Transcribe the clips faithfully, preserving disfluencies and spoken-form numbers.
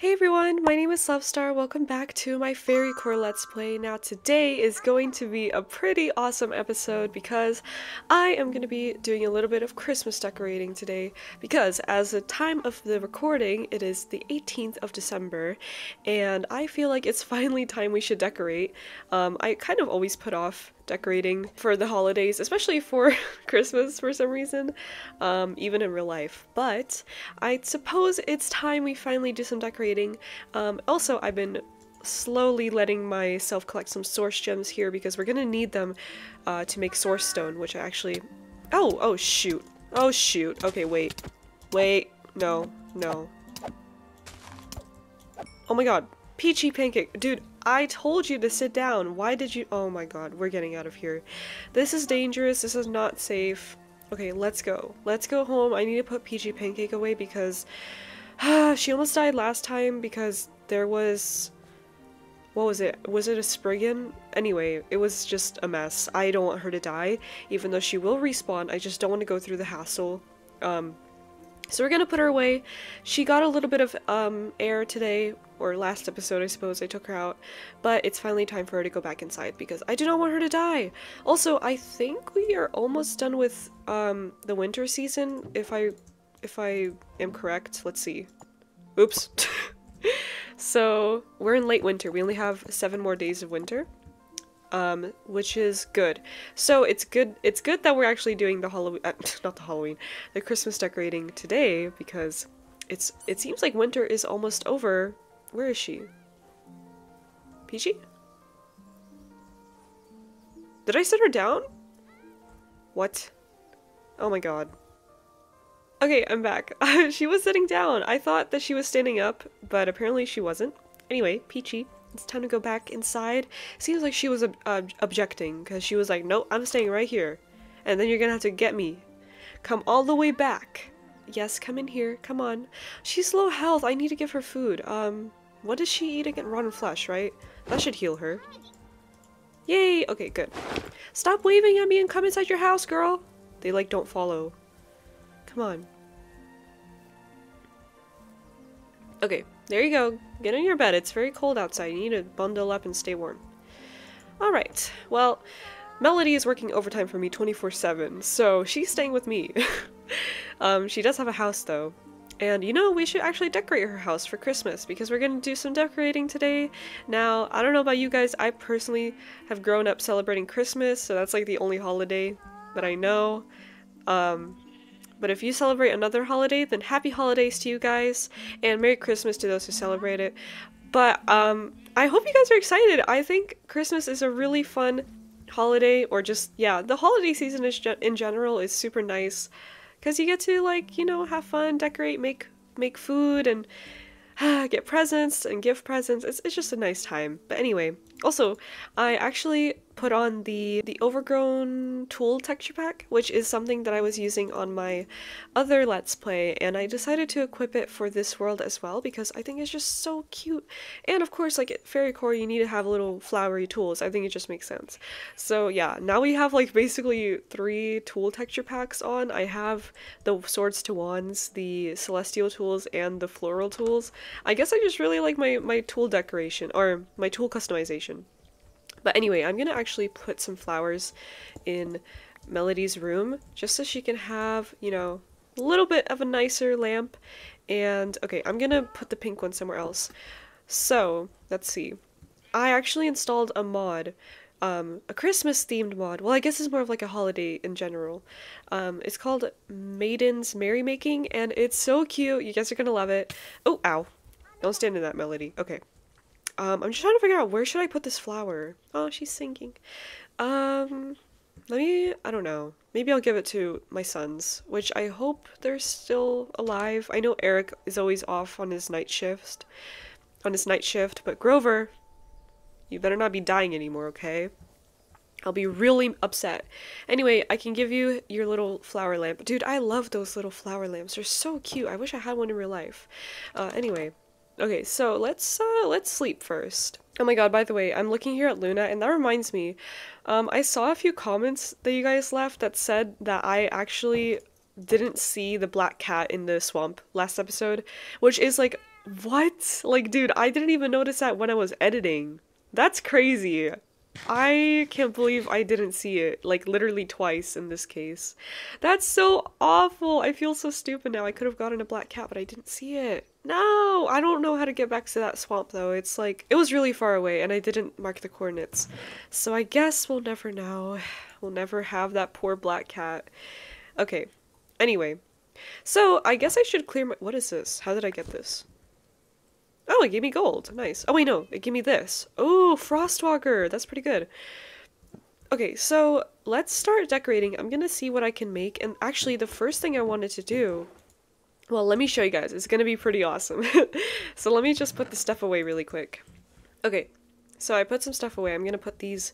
Hey everyone, my name is Luvstar. Welcome back to my Fairycore Let's Play. Now today is going to be a pretty awesome episode because I am going to be doing a little bit of Christmas decorating today because as the time of the recording, it is the eighteenth of December and I feel like it's finally time we should decorate. Um, I kind of always put off decorating for the holidays, especially for Christmas for some reason, um, even in real life. But I suppose it's time we finally do some decorating. Um, also, I've been slowly letting myself collect some source gems here because we're gonna need them uh, to make source stone, which I actually... Oh! Oh, shoot. Oh, shoot. Okay, wait. Wait. No. No. Oh my god. Peachy Pancake. Dude, I told you to sit down. Why did you... Oh my god, we're getting out of here. This is dangerous. This is not safe. Okay, let's go. Let's go home. I need to put Peachy Pancake away because... she almost died last time because there was... What was it? Was it a Spriggan? Anyway, it was just a mess. I don't want her to die, even though she will respawn. I just don't want to go through the hassle. Um, so we're gonna put her away. She got a little bit of um, air today, or last episode I suppose I took her out. But it's finally time for her to go back inside because I do not want her to die. Also, I think we are almost done with um, the winter season, if I... If I am correct, let's see. Oops. So, we're in late winter. We only have seven more days of winter, um, which is good. So, it's good It's good that we're actually doing the Halloween- uh, not the Halloween, the Christmas decorating today, because it's- it seems like winter is almost over. Where is she? Peachy? Did I set her down? What? Oh my god. Okay, I'm back. She was sitting down. I thought that she was standing up, but apparently she wasn't. Anyway, Peachy, it's time to go back inside. Seems like she was ob ob objecting, because she was like, "Nope, I'm staying right here. And then you're gonna have to get me. Come all the way back. Yes, come in here. Come on." She's low health. I need to give her food. Um, what does she eat again? Rotten flesh, right? That should heal her. Yay! Okay, good. Stop waving at me and come inside your house, girl! They, like, don't follow. Come on. Okay, there you go. Get in your bed. It's very cold outside. You need to bundle up and stay warm. Alright, well, Melody is working overtime for me twenty-four seven, so she's staying with me. um, she does have a house, though. And, you know, we should actually decorate her house for Christmas because we're going to do some decorating today. Now, I don't know about you guys, I personally have grown up celebrating Christmas, so that's like the only holiday that I know. Um... But if you celebrate another holiday, then happy holidays to you guys, and Merry Christmas to those who celebrate it. But um, I hope you guys are excited. I think Christmas is a really fun holiday, or just, yeah, the holiday season is ge- in general is super nice, because you get to, like, you know, have fun, decorate, make make food, and ah, get presents, and give presents. It's, it's just a nice time. But anyway, also, I actually... put on the the overgrown tool texture pack, which is something that I was using on my other Let's Play, and I decided to equip it for this world as well because I think it's just so cute. And of course, like at Fairycore, you need to have little flowery tools. I think it just makes sense. So yeah, now we have like basically three tool texture packs on. I have the Swords to Wands, the Celestial Tools, and the Floral Tools. I guess I just really like my my tool decoration, or my tool customization. But anyway, I'm gonna actually put some flowers in Melody's room just so she can have, you know, a little bit of a nicer lamp. And okay, I'm gonna put the pink one somewhere else. So let's see. I actually installed a mod, um, a Christmas themed mod. Well, I guess it's more of like a holiday in general. Um, it's called Maiden's Merrymaking, and it's so cute. You guys are gonna love it. Oh, ow! Don't stand in that, Melody. Okay. Um, I'm just trying to figure out where should I put this flower. Oh, she's sinking. Um, let me, I don't know. Maybe I'll give it to my sons, which I hope they're still alive. I know Eric is always off on his night shift, on his night shift, but Grover, you better not be dying anymore, okay? I'll be really upset. Anyway, I can give you your little flower lamp. Dude, I love those little flower lamps. They're so cute. I wish I had one in real life. Uh, anyway. Okay, so let's uh, let's sleep first. Oh my god, by the way, I'm looking here at Luna, and that reminds me, um, I saw a few comments that you guys left that said that I actually didn't see the black cat in the swamp last episode, which is like What? Like, dude, I didn't even notice that when I was editing. That's crazy. I can't believe I didn't see it, like, literally twice in this case. That's so awful. I feel so stupid now. I could have gotten a black cat, but I didn't see it. No, I don't know how to get back to that swamp, though. It's like, it was really far away, and I didn't mark the coordinates. So I guess we'll never know. We'll never have that poor black cat. Okay, anyway. So, I guess I should clear my- what is this? How did I get this? Oh, it gave me gold. Nice. Oh, wait, no. It gave me this. Oh, Frostwalker. That's pretty good. Okay, so let's start decorating. I'm going to see what I can make. And actually, the first thing I wanted to do... Well, let me show you guys. It's going to be pretty awesome. So let me just put the stuff away really quick. Okay, so I put some stuff away. I'm going to put these...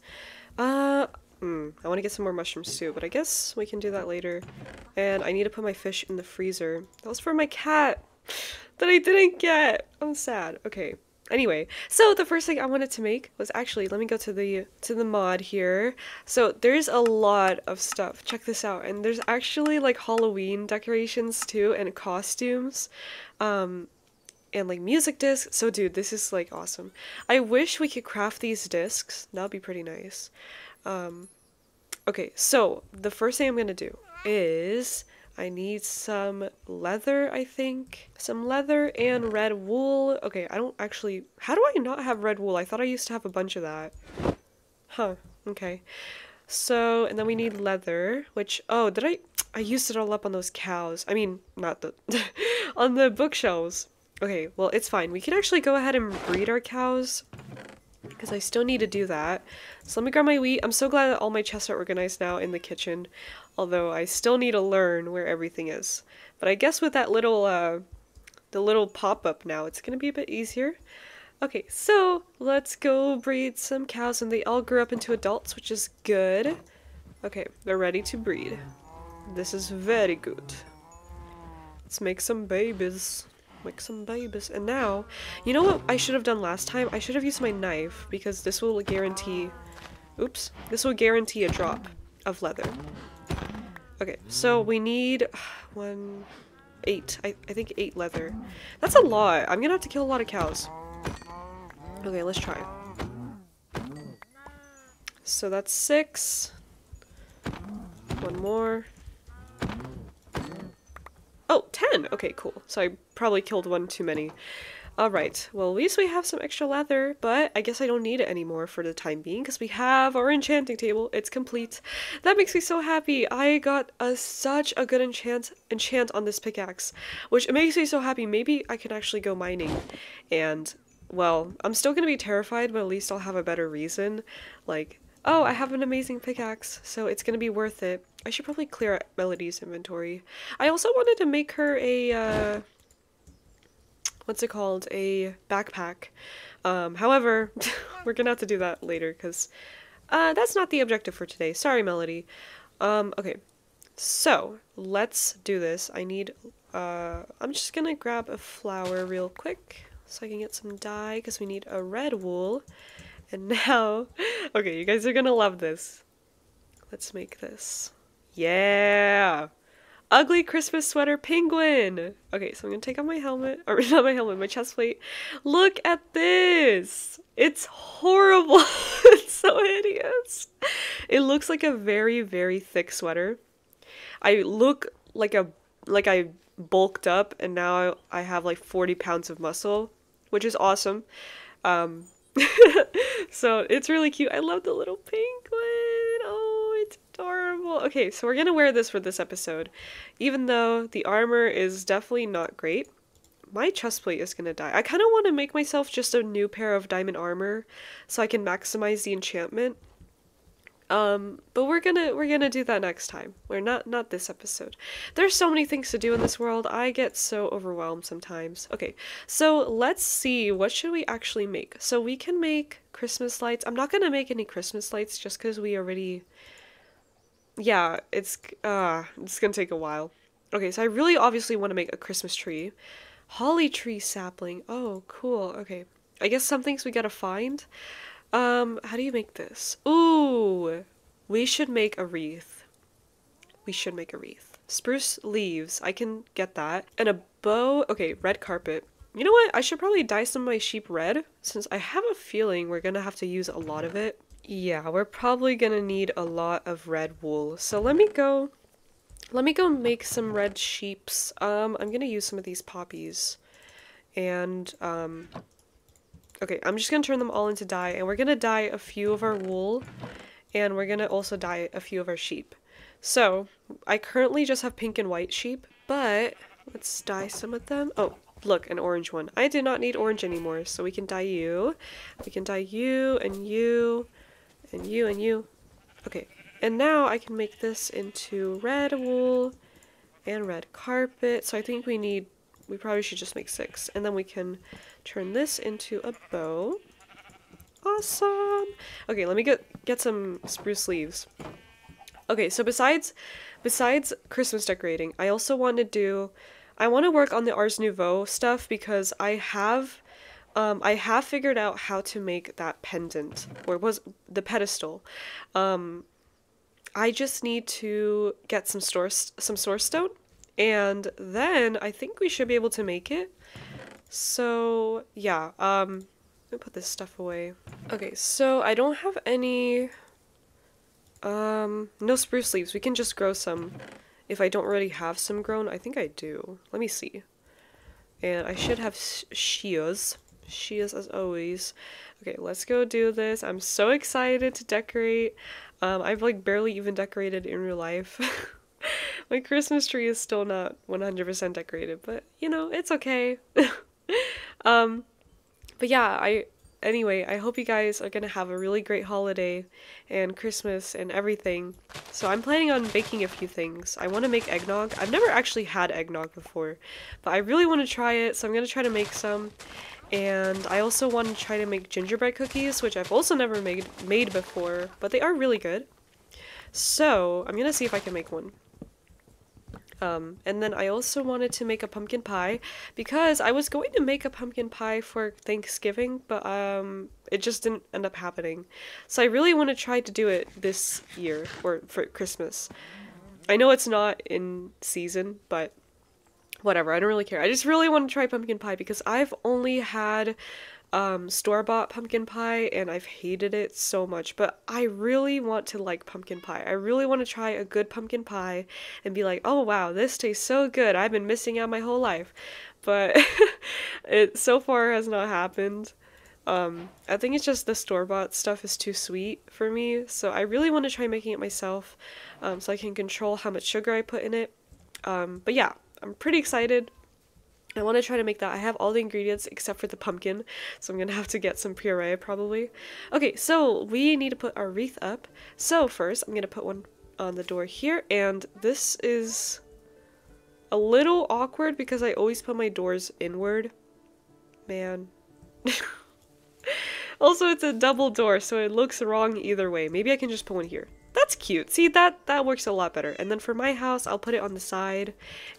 Uh, mm, I want to get some more mushrooms too, but I guess we can do that later. And I need to put my fish in the freezer. That was for my cat. That I didn't get. I'm sad. Okay. Anyway, so the first thing I wanted to make was actually, let me go to the to the mod here. So there's a lot of stuff. Check this out. And there's actually like Halloween decorations too, and costumes. Um and like music discs. So dude, this is like awesome. I wish we could craft these discs. That'd be pretty nice. Um okay, so the first thing I'm gonna do is I need some leather, I think. Some leather and red wool. Okay, I don't actually... How do I not have red wool? I thought I used to have a bunch of that. Huh, okay. So, and then we need leather, which... Oh, did I... I used it all up on those cows. I mean, not the... on the bookshelves. Okay, well, it's fine. We can actually go ahead and breed our cows, because I still need to do that. So let me grab my wheat. I'm so glad that all my chests are organized now in the kitchen. Although I still need to learn where everything is. But I guess with that little, uh, the little pop-up now, it's going to be a bit easier. Okay, so let's go breed some cows. And they all grew up into adults, which is good. Okay, they're ready to breed. This is very good. Let's make some babies. Make some babies. And now, you know what I should have done last time? I should have used my knife, because this will guarantee... Oops. This will guarantee a drop of leather. Okay, so we need one, eight. I, I think eight leather. That's a lot. I'm gonna have to kill a lot of cows. Okay, let's try. So that's six. One more. Oh, ten! Okay, cool. So I probably killed one too many. Alright, well at least we have some extra leather, but I guess I don't need it anymore for the time being, because we have our enchanting table. It's complete. That makes me so happy. I got a, such a good enchant, enchant on this pickaxe, which it makes me so happy. Maybe I can actually go mining. And, well, I'm still going to be terrified, but at least I'll have a better reason. Like, oh, I have an amazing pickaxe, so it's going to be worth it. I should probably clear out Melody's inventory. I also wanted to make her a... Uh, What's it called? A backpack. Um, however, we're gonna have to do that later, because uh, that's not the objective for today. Sorry, Melody. Um, okay, so let's do this. I need... Uh, I'm just gonna grab a flower real quick so I can get some dye, because we need a red wool. And now... Okay, you guys are gonna love this. Let's make this. Yeah! Ugly Christmas sweater penguin! Okay, so I'm gonna take off my helmet, or not my helmet, my chest plate. Look at this! It's horrible! It's so hideous! It looks like a very, very thick sweater. I look like a like I bulked up, and now I have like forty pounds of muscle, which is awesome. Um, so it's really cute. I love the little penguin! Adorable. Okay, so we're gonna wear this for this episode, even though the armor is definitely not great. My chestplate is gonna die. I kind of want to make myself just a new pair of diamond armor so I can maximize the enchantment. Um, but we're gonna we're gonna do that next time. We're not not this episode. There's so many things to do in this world. I get so overwhelmed sometimes. Okay, so let's see, what should we actually make? So we can make Christmas lights. I'm not gonna make any Christmas lights just because we already... Yeah, it's, uh, it's gonna take a while. Okay, so I really obviously want to make a Christmas tree. Holly tree sapling. Oh, cool. Okay. I guess some things we gotta find. Um, how do you make this? Ooh! We should make a wreath. We should make a wreath. Spruce leaves. I can get that. And a bow. Okay, red carpet. You know what? I should probably dye some of my sheep red, since I have a feeling we're gonna have to use a lot of it. Yeah, we're probably gonna need a lot of red wool. So let me go... Let me go make some red sheeps. Um, I'm gonna use some of these poppies. And, um... okay, I'm just gonna turn them all into dye, and we're gonna dye a few of our wool, and we're gonna also dye a few of our sheep. So, I currently just have pink and white sheep, but... let's dye some of them. Oh, look, an orange one. I do not need orange anymore, so we can dye you. We can dye you, and you, and you, and you. Okay, and now I can make this into red wool and red carpet. So I think we need, we probably should just make six. And then we can turn this into a bow. Awesome! Okay, let me get, get some spruce leaves. Okay, so besides, besides Christmas decorating, I also want to do... I want to work on the Ars Nouveau stuff because I have, um, I have figured out how to make that pendant, or was the pedestal. Um, I just need to get some source, some source stone, and then I think we should be able to make it. So yeah, um, let me put this stuff away. Okay, so I don't have any, um, no spruce leaves. We can just grow some. If I don't already have some grown, I think I do. Let me see. And I should have shears. Shears as always. Okay, let's go do this. I'm so excited to decorate. Um, I've like barely even decorated in real life. My Christmas tree is still not one hundred percent decorated, but you know, it's okay. um, but yeah, I... Anyway, I hope you guys are going to have a really great holiday and Christmas and everything. So I'm planning on baking a few things. I want to make eggnog. I've never actually had eggnog before, but I really want to try it, so I'm going to try to make some. And I also want to try to make gingerbread cookies, which I've also never made, made before, but they are really good. So I'm going to see if I can make one. Um, and then I also wanted to make a pumpkin pie because I was going to make a pumpkin pie for Thanksgiving, but um, it just didn't end up happening. So I really want to try to do it this year or for Christmas. I know it's not in season, but whatever. I don't really care. I just really want to try pumpkin pie because I've only had um, store-bought pumpkin pie and I've hated it so much, but I really want to like pumpkin pie. I really want to try a good pumpkin pie and be like, oh wow, this tastes so good. I've been missing out my whole life, but it so far has not happened. Um, I think it's just the store-bought stuff is too sweet for me, so I really want to try making it myself, um, so I can control how much sugar I put in it. Um, but yeah, I'm pretty excited. I want to try to make that. I have all the ingredients except for the pumpkin, so I'm going to have to get some puree probably. Okay, so we need to put our wreath up. So first, I'm going to put one on the door here, and this is a little awkward because I always put my doors inward. Man. Also, it's a double door, so it looks wrong either way. Maybe I can just put one here. That's cute. See, that, that works a lot better. And then for my house, I'll put it on the side,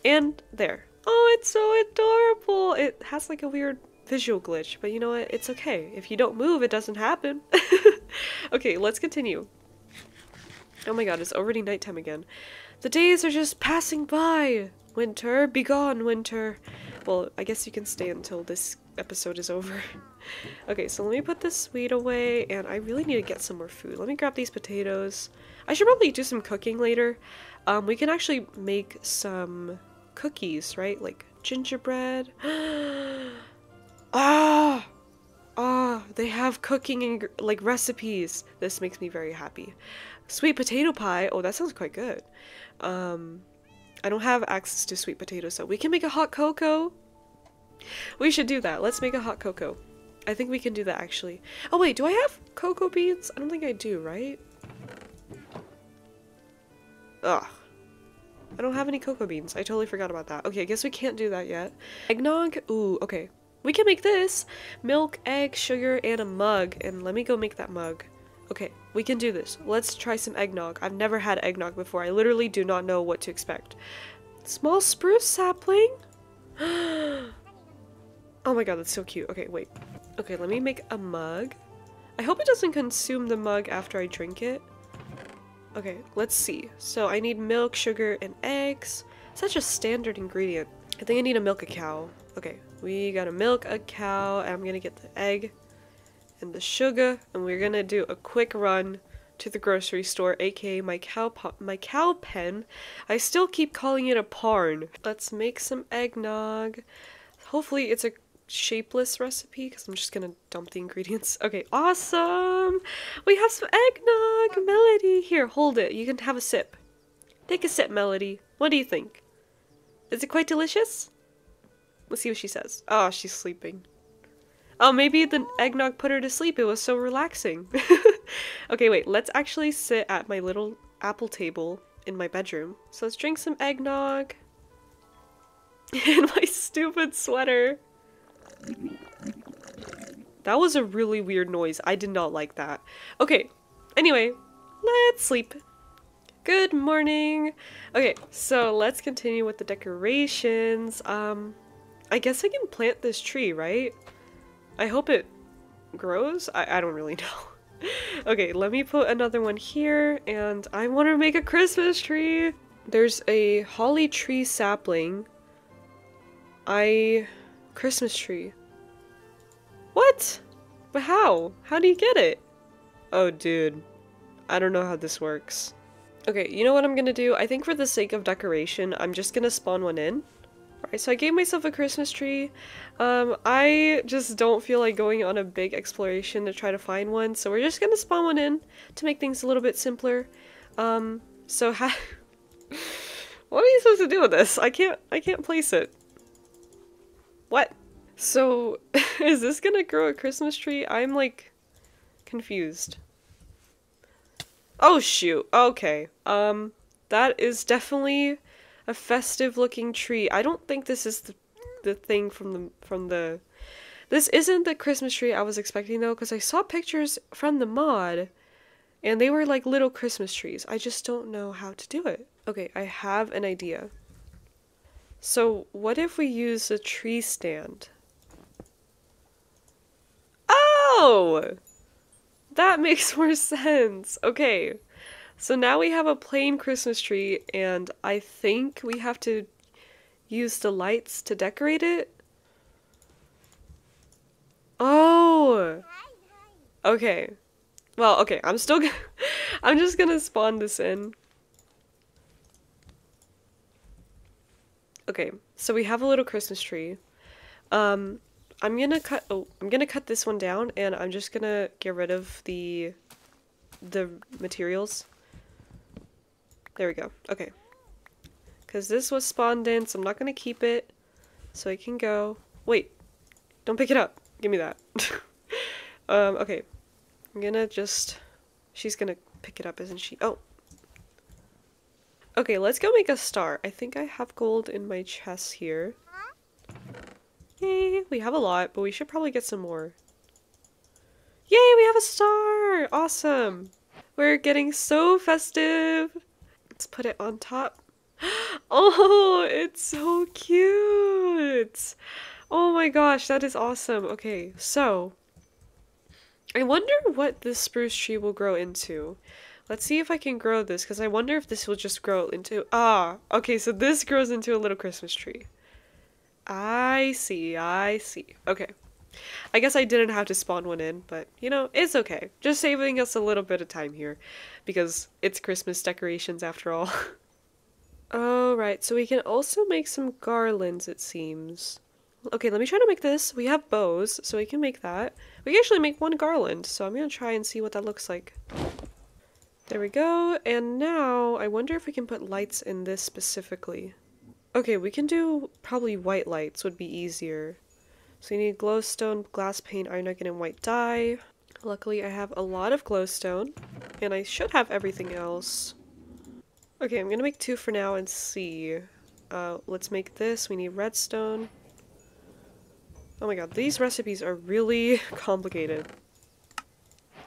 and there. Oh, it's so adorable! It has like a weird visual glitch, but you know what? It's okay. If you don't move, it doesn't happen. Okay, let's continue. Oh my god, it's already nighttime again. The days are just passing by! Winter, be gone, winter! Well, I guess you can stay until this episode is over. Okay, so let me put this wheat away, and I really need to get some more food. Let me grab these potatoes. I should probably do some cooking later. Um, we can actually make some... cookies, right? Like gingerbread. Ah, ah, they have cooking and like recipes. This makes me very happy. Sweet potato pie. Oh, that sounds quite good. Um, I don't have access to sweet potatoes, so we can make a hot cocoa. We should do that. Let's make a hot cocoa. I think we can do that actually. Oh wait, do I have cocoa beans? I don't think I do, right? Ugh. I don't have any cocoa beans. I totally forgot about that. Okay, I guess we can't do that yet. Eggnog? Ooh, okay. We can make this! Milk, egg, sugar, and a mug. And let me go make that mug. Okay, we can do this. Let's try some eggnog. I've never had eggnog before. I literally do not know what to expect. Small spruce sapling? Oh my god, that's so cute. Okay, wait. Okay, let me make a mug. I hope it doesn't consume the mug after I drink it. Okay, let's see. So I need milk, sugar, and eggs. Such a standard ingredient. I think I need to milk a cow. Okay, We gotta milk a cow. I'm gonna get the egg and the sugar, and we're gonna do a quick run to the grocery store, aka my cow po my cow pen. I still keep calling it a parn. Let's make some eggnog. Hopefully it's a shapeless recipe, because I'm just gonna dump the ingredients. Okay, awesome! We have some eggnog! Melody! Here, hold it. You can have a sip. Take a sip, Melody. What do you think? Is it quite delicious? Let's see what she says. Oh, she's sleeping. Oh, maybe the eggnog put her to sleep. It was so relaxing. Okay, wait. Let's actually sit at my little apple table in my bedroom. So let's drink some eggnog. In my stupid sweater. That was a really weird noise. I did not like that. Okay. Anyway, let's sleep. Good morning. Okay, so let's continue with the decorations. Um, I guess I can plant this tree, right? I hope it grows? I, I don't really know. Okay, let me put another one here, and I want to make a Christmas tree! There's a holly tree sapling. I... Christmas tree. What? But how? How do you get it? Oh, dude. I don't know how this works. Okay, you know what I'm gonna do? I think for the sake of decoration, I'm just gonna spawn one in. Alright, so I gave myself a Christmas tree. Um, I just don't feel like going on a big exploration to try to find one, so we're just gonna spawn one in to make things a little bit simpler. Um, so ha- What are you supposed to do with this? I can't- I can't place it. What? So, is this gonna grow a Christmas tree? I'm, like, confused. Oh shoot, okay. Um, that is definitely a festive-looking tree. I don't think this is the, the thing from the from the. This isn't the Christmas tree I was expecting though, because I saw pictures from the mod, and they were like little Christmas trees. I just don't know how to do it. Okay, I have an idea. So what if we use a tree stand? Oh, that makes more sense. Okay. So now we have a plain Christmas tree, and I think we have to use the lights to decorate it? Oh! Okay. Well, okay, I'm still gonna- I'm just gonna spawn this in. Okay, so we have a little Christmas tree. Um, I'm gonna cut- oh, I'm gonna cut this one down, and I'm just gonna get rid of the- the materials. There we go. Okay. Because this was spawned in, so I'm not going to keep it. So it can go... Wait. Don't pick it up. Give me that. um, okay. I'm going to just... She's going to pick it up, isn't she? Oh. Okay, let's go make a star. I think I have gold in my chest here. Yay! We have a lot, but we should probably get some more. Yay! We have a star! Awesome! We're getting so festive! Let's put it on top. Oh, it's so cute! Oh my gosh, that is awesome. Okay, so I wonder what this spruce tree will grow into. Let's see if I can grow this, because I wonder if this will just grow into... Ah, okay, so this grows into a little Christmas tree. I see, I see. Okay. I guess I didn't have to spawn one in, but, you know, it's okay. Just saving us a little bit of time here, because it's Christmas decorations after all. Alright, so we can also make some garlands, it seems. Okay, let me try to make this. We have bows, so we can make that. We can actually make one garland, so I'm gonna try and see what that looks like. There we go, and now I wonder if we can put lights in this specifically. Okay, we can do probably white lights would be easier. So you need glowstone, glass paint, iron nugget, and white dye. Luckily, I have a lot of glowstone, and I should have everything else. Okay, I'm gonna make two for now and see. Uh, let's make this. We need redstone. Oh my god, these recipes are really complicated.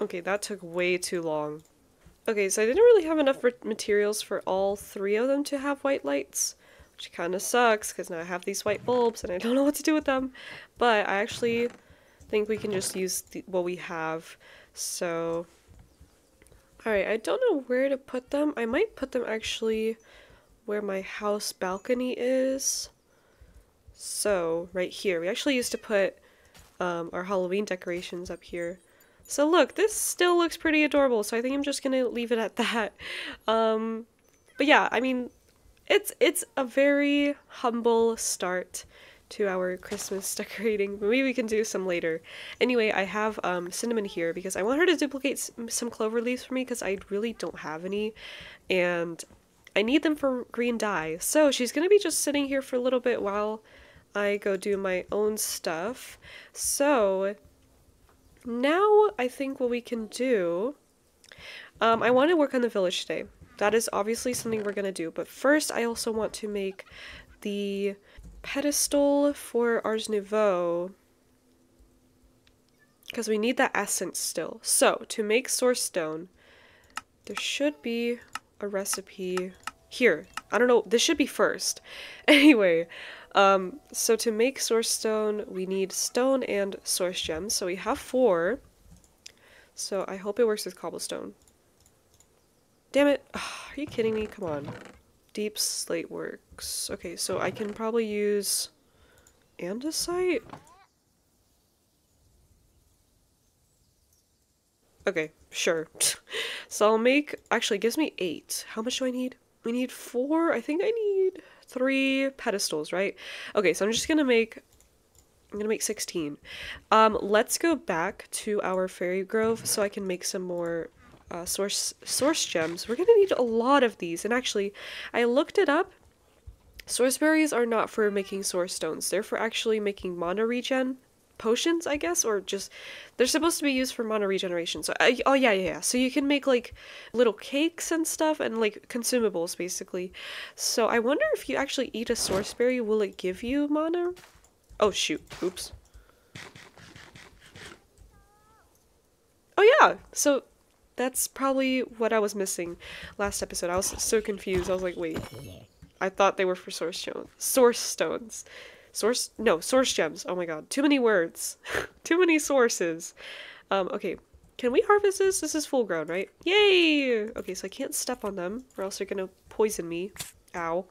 Okay, that took way too long. Okay, so I didn't really have enough materials for all three of them to have white lights. Which kind of sucks, because now I have these white bulbs and I don't know what to do with them. But I actually think we can just use the, what we have. So, alright, I don't know where to put them. I might put them actually where my house balcony is. So right here, we actually used to put um, our Halloween decorations up here. So look, this still looks pretty adorable, so I think I'm just gonna leave it at that. Um, but yeah, I mean, it's it's a very humble start to our Christmas decorating. Maybe we can do some later. Anyway, I have um, Cinnamon here because I want her to duplicate some, some clover leaves for me because I really don't have any, and I need them for green dye. So she's gonna be just sitting here for a little bit while I go do my own stuff. So now I think what we can do, um, I want to work on the village today. That is obviously something we're going to do. But first, I also want to make the pedestal for Ars Nouveau, because we need that essence still. So to make source stone, there should be a recipe here. I don't know. This should be first. Anyway, um, so to make source stone, we need stone and source gems. So we have four. So I hope it works with cobblestone. Damn it. Ugh, are you kidding me? Come on. Deep slate works. Okay, so I can probably use andesite? Okay, sure. So I'll make... Actually, it gives me eight. How much do I need? We need four. I think I need three pedestals, right? Okay, so I'm just gonna make... I'm gonna make sixteen. Um, let's go back to our fairy grove so I can make some more... Uh, source source gems. We're gonna need a lot of these, and actually I looked it up. Source berries are not for making source stones, they're for actually making mana regen potions, I guess, or just they're supposed to be used for mana regeneration. So uh, oh yeah, yeah yeah so you can make like little cakes and stuff and like consumables basically. So I wonder if you actually eat a source berry, will it give you mana? Oh shoot, oops. Oh yeah, so that's probably what I was missing last episode. I was so confused. I was like, wait, I thought they were for source stones. Source stones. Source? No, source gems. Oh my god. Too many words. Too many sources. Um, okay. Can we harvest this? This is full grown, right? Yay! Okay, so I can't step on them or else they're gonna poison me. Ow.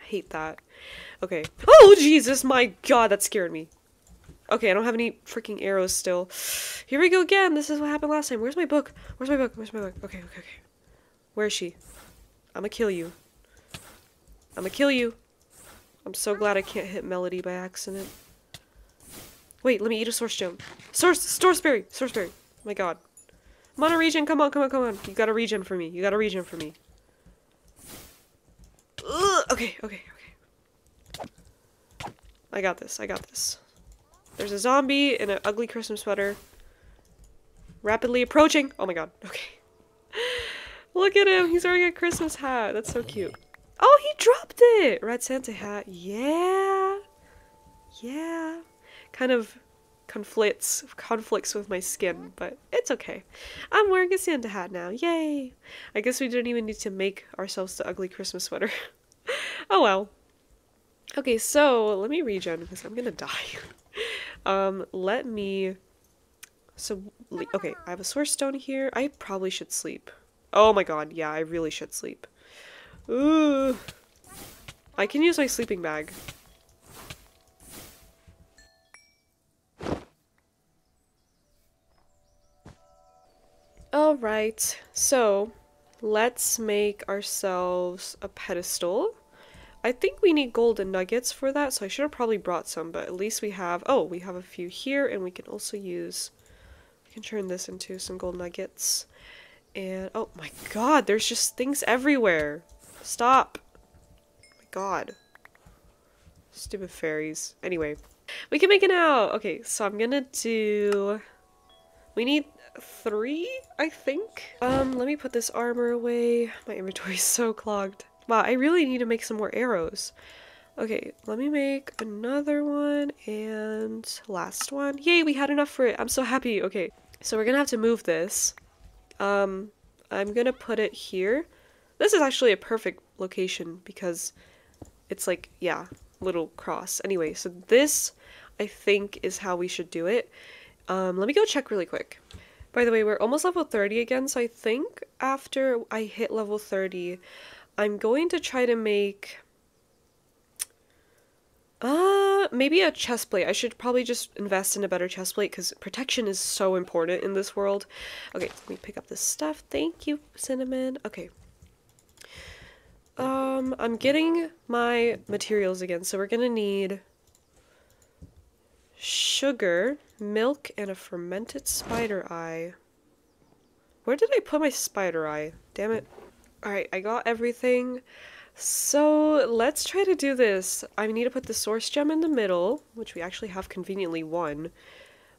I hate that. Okay. Oh, Jesus! My god, that scared me. Okay, I don't have any freaking arrows still. Here we go again. This is what happened last time. Where's my book? Where's my book? Where's my book? Okay, okay, okay. Where is she? I'm gonna kill you. I'm gonna kill you. I'm so glad I can't hit Melody by accident. Wait, let me eat a source gem. Source, source berry, source berry. Oh my god. Mana regen, come on, come on, come on. You got a regen for me. You got a regen for me. Ugh, okay, okay, okay. I got this, I got this. There's a zombie in an ugly Christmas sweater. Rapidly approaching. Oh my god. Okay. Look at him. He's wearing a Christmas hat. That's so cute. Oh, he dropped it. Red Santa hat. Yeah. Yeah. Kind of conflicts conflicts with my skin, but it's okay. I'm wearing a Santa hat now. Yay. I guess we didn't even need to make ourselves the ugly Christmas sweater. Oh well. Okay, so let me regen because I'm gonna die. Um, let me, so, okay, I have a source stone here. I probably should sleep. Oh my god, yeah, I really should sleep. Ooh. I can use my sleeping bag. Alright, so, let's make ourselves a pedestal. I think we need golden nuggets for that, so I should have probably brought some, but at least we have... Oh, we have a few here, and we can also use... We can turn this into some gold nuggets. And... Oh my god, there's just things everywhere! Stop! Oh my god. Stupid fairies. Anyway. We can make it now! Okay, so I'm gonna do... We need three, I think? Um, let me put this armor away. My inventory is so clogged. Wow, I really need to make some more arrows. Okay, let me make another one and last one. Yay, we had enough for it. I'm so happy. Okay, so we're gonna have to move this. Um, I'm gonna put it here. This is actually a perfect location because it's like, yeah, little cross. Anyway, so this, I think, is how we should do it. Um, let me go check really quick. By the way, we're almost level thirty again, so I think after I hit level thirty... I'm going to try to make Uh, maybe a chestplate. I should probably just invest in a better chestplate because protection is so important in this world. Okay, let me pick up this stuff. Thank you, Cinnamon. Okay. Um, I'm getting my materials again, so we're gonna need sugar, milk, and a fermented spider eye. Where did I put my spider eye? Damn it. Alright, I got everything. So let's try to do this. I need to put the source gem in the middle, which we actually have conveniently one.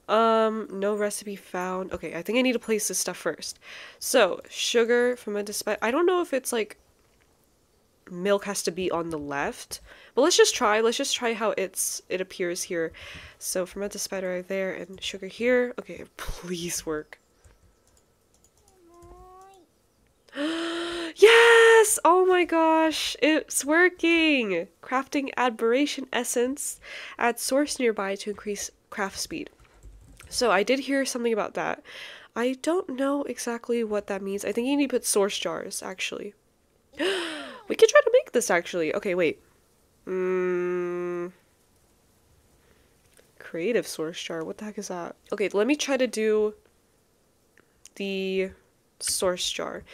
Um, no recipe found. Okay, I think I need to place this stuff first. So sugar from a disp- I don't know if it's like milk has to be on the left, but let's just try. Let's just try how it's it appears here. So fermented spider right there and sugar here. Okay, please work. Yes! Oh my gosh, it's working! Crafting aberration essence. Add source nearby to increase craft speed. So I did hear something about that. I don't know exactly what that means. I think you need to put source jars, actually. We could try to make this, actually. Okay, wait. Mm. Creative source jar. What the heck is that? Okay, let me try to do the source jar.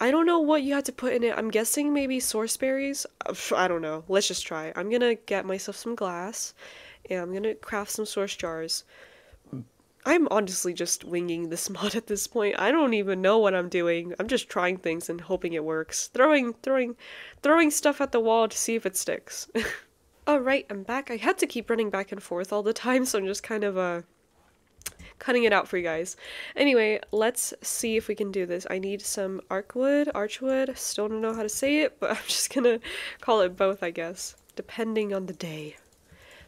I don't know what you had to put in it. I'm guessing maybe source berries? I don't know. Let's just try. I'm gonna get myself some glass, and I'm gonna craft some source jars. I'm honestly just winging this mod at this point. I don't even know what I'm doing. I'm just trying things and hoping it works. Throwing, throwing, throwing stuff at the wall to see if it sticks. Alright, I'm back. I had to keep running back and forth all the time, so I'm just kind of, uh... cutting it out for you guys. Anyway, let's see if we can do this. I need some arcwood, archwood. Still don't know how to say it, but I'm just gonna call it both, I guess, depending on the day.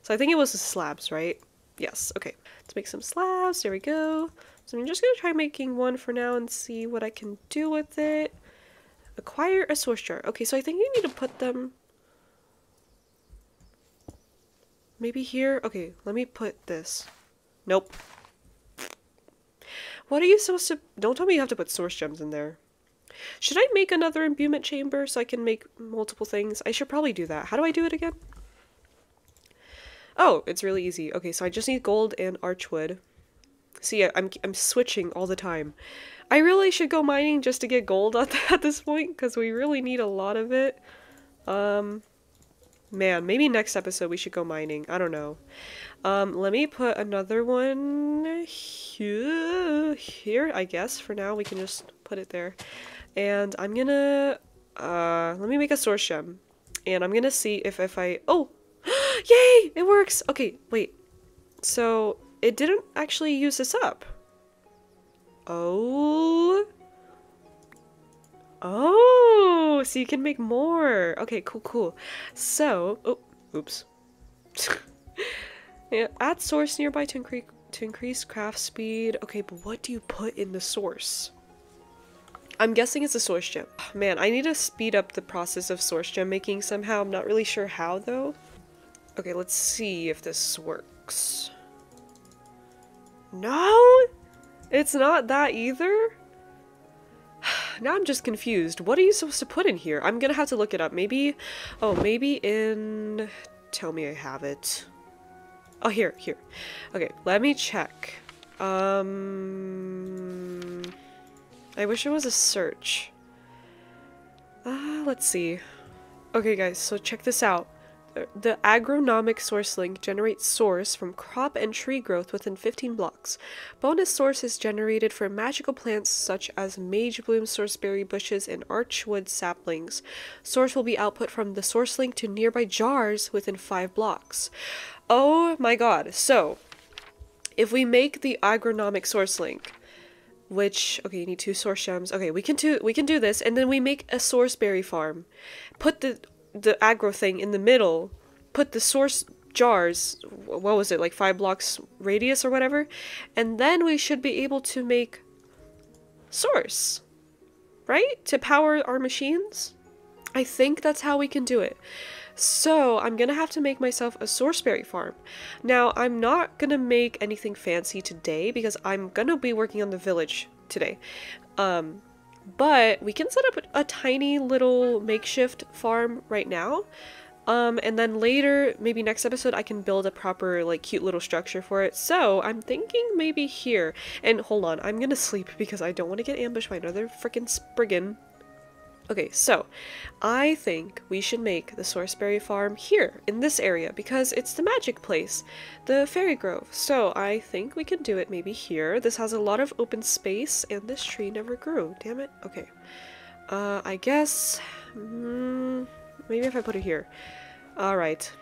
So I think it was the slabs, right? Yes, okay. Let's make some slabs, there we go. So I'm just gonna try making one for now and see what I can do with it. Acquire a source jar. Okay, so I think you need to put them maybe here. Okay, let me put this. Nope. What are you supposed to... Don't tell me you have to put source gems in there. Should I make another imbuement chamber so I can make multiple things? I should probably do that. How do I do it again? Oh, it's really easy. Okay, so I just need gold and archwood. See, I'm, I'm switching all the time. I really should go mining just to get gold at, at this point, because we really need a lot of it. Um, man, maybe next episode we should go mining. I don't know. Um, let me put another one here, here, I guess. For now, we can just put it there. And I'm gonna, uh, let me make a source gem. And I'm gonna see if, if I, oh, yay, it works. Okay, wait. So, it didn't actually use this up. Oh. Oh, so you can make more. Okay, cool, cool. So, oh, oops. Yeah, add source nearby to increase to increase craft speed. Okay, but what do you put in the source? I'm guessing it's a source gem. Oh, man, I need to speed up the process of source gem making somehow. I'm not really sure how, though. Okay, let's see if this works. No? It's not that either? Now I'm just confused. What are you supposed to put in here? I'm gonna have to look it up. Maybe... Oh, maybe in... Tell me I have it. Oh, here, here. Okay, let me check. Um... I wish it was a search. Uh, let's see. Okay, guys, so check this out. The agronomic source link generates source from crop and tree growth within fifteen blocks. Bonus source is generated for magical plants such as mage bloom, sourceberry bushes, and archwood saplings. Source will be output from the source link to nearby jars within five blocks. Oh my god. So, if we make the agronomic source link, which, okay, you need two source gems. Okay, we can do, we can do this, and then we make a sourceberry farm. Put the... the aggro thing in the middle, put the source jars, what was it, like five blocks radius or whatever, and then we should be able to make source, right? To power our machines? I think that's how we can do it. So I'm gonna have to make myself a sourceberry farm. Now, I'm not gonna make anything fancy today because I'm gonna be working on the village today. Um... But we can set up a tiny little makeshift farm right now Um, and then later, maybe next episode, I can build a proper, like, cute little structure for it. So I'm thinking maybe here. And hold on, I'm gonna sleep because I don't want to get ambushed by another freaking Spriggan. Okay, so I think we should make the Sorceberry Farm here, in this area, because it's the magic place, the Fairy Grove. So I think we can do it maybe here. This has a lot of open space, and this tree never grew. Damn it. Okay. Uh, I guess... Mm, maybe if I put it here. Alright.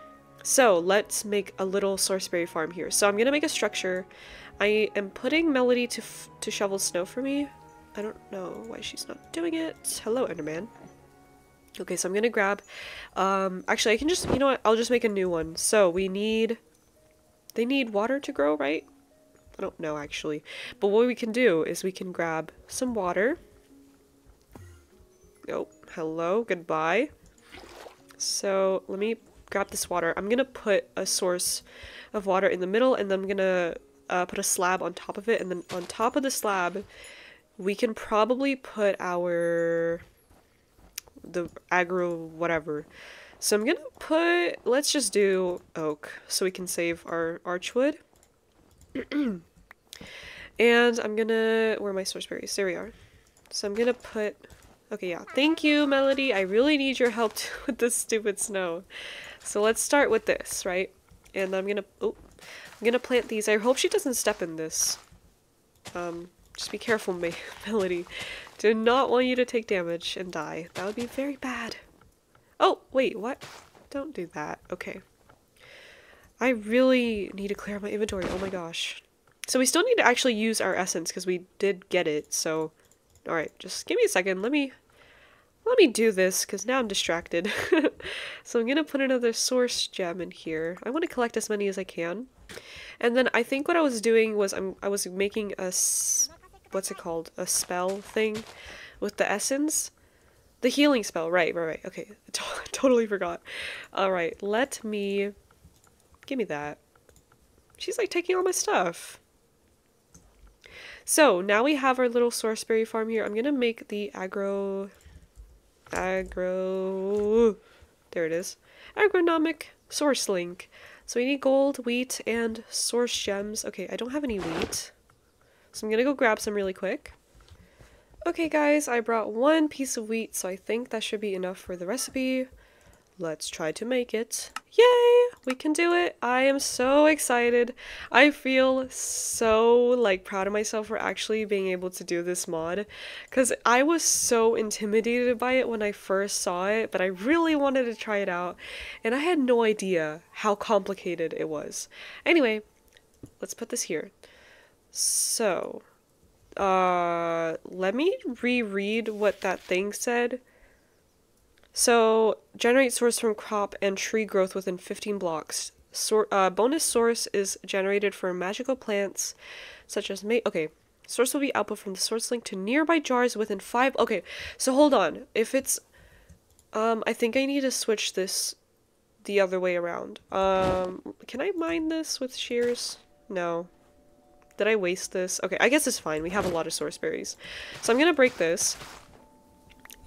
So let's make a little Sorceberry Farm here. So I'm gonna make a structure. I am putting Melody to, f to shovel snow for me. I don't know why she's not doing it. Hello, Enderman. Okay, so I'm gonna grab... Um, actually, I can just... You know what? I'll just make a new one. So, we need... They need water to grow, right? I don't know, actually. But what we can do is we can grab some water. Oh, hello. Goodbye. So, let me grab this water. I'm gonna put a source of water in the middle, and then I'm gonna uh, put a slab on top of it. And then on top of the slab... We can probably put our, the aggro whatever. So I'm gonna put, let's just do oak so we can save our archwood. And I'm gonna, where are my sorceberries? There we are. So I'm gonna put, okay, yeah. Thank you, Melody. I really need your help with this stupid snow. So let's start with this, right? And I'm gonna, oh, I'm gonna plant these. I hope she doesn't step in this. Um... Just be careful, Ma Melody. Do not want you to take damage and die. That would be very bad. Oh, wait, what? Don't do that. Okay. I really need to clear my inventory. Oh my gosh. So we still need to actually use our essence because we did get it. So, alright, just give me a second. Let me, let me do this because now I'm distracted. So I'm going to put another source gem in here. I want to collect as many as I can. And then I think what I was doing was I'm, I was making a... S What's it called? A spell thing with the essence? The healing spell. Right, right, right. Okay. T totally forgot. Alright, let me... Give me that. She's like taking all my stuff. So, now we have our little sorceberry farm here. I'm gonna make the agro... Agro... There it is. Agronomic source link. So we need gold, wheat, and source gems. Okay, I don't have any wheat. So I'm gonna go grab some really quick. Okay guys, I brought one piece of wheat, so I think that should be enough for the recipe. Let's try to make it. Yay! We can do it! I am so excited. I feel so, like, proud of myself for actually being able to do this mod. Because I was so intimidated by it when I first saw it, but I really wanted to try it out. And I had no idea how complicated it was. Anyway, let's put this here. So, uh, let me reread what that thing said. So, generate source from crop and tree growth within fifteen blocks. Sor uh, bonus source is generated for magical plants such as ma- Okay, source will be output from the source link to nearby jars within five- Okay, so hold on. If it's- Um, I think I need to switch this the other way around. Um, can I mine this with shears? No. Did I waste this? Okay, I guess it's fine. We have a lot of source berries. So I'm gonna break this.